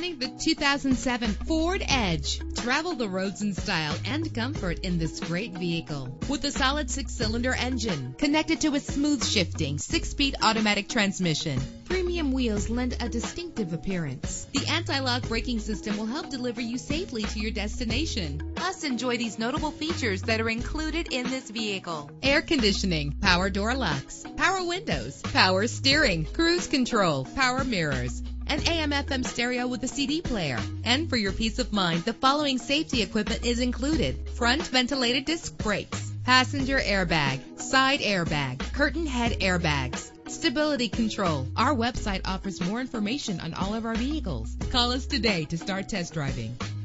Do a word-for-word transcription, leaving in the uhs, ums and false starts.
Designing the two thousand seven Ford Edge. Travel the roads in style and comfort in this great vehicle. With a solid six-cylinder engine connected to a smooth shifting six-speed automatic transmission, premium wheels lend a distinctive appearance. The anti-lock braking system will help deliver you safely to your destination. Plus, enjoy these notable features that are included in this vehicle: air conditioning, power door locks, power windows, power steering, cruise control, power mirrors, an A M F M stereo with a C D player. And for your peace of mind, the following safety equipment is included: front ventilated disc brakes, passenger airbag, side airbag, curtain head airbags, stability control. Our website offers more information on all of our vehicles. Call us today to start test driving.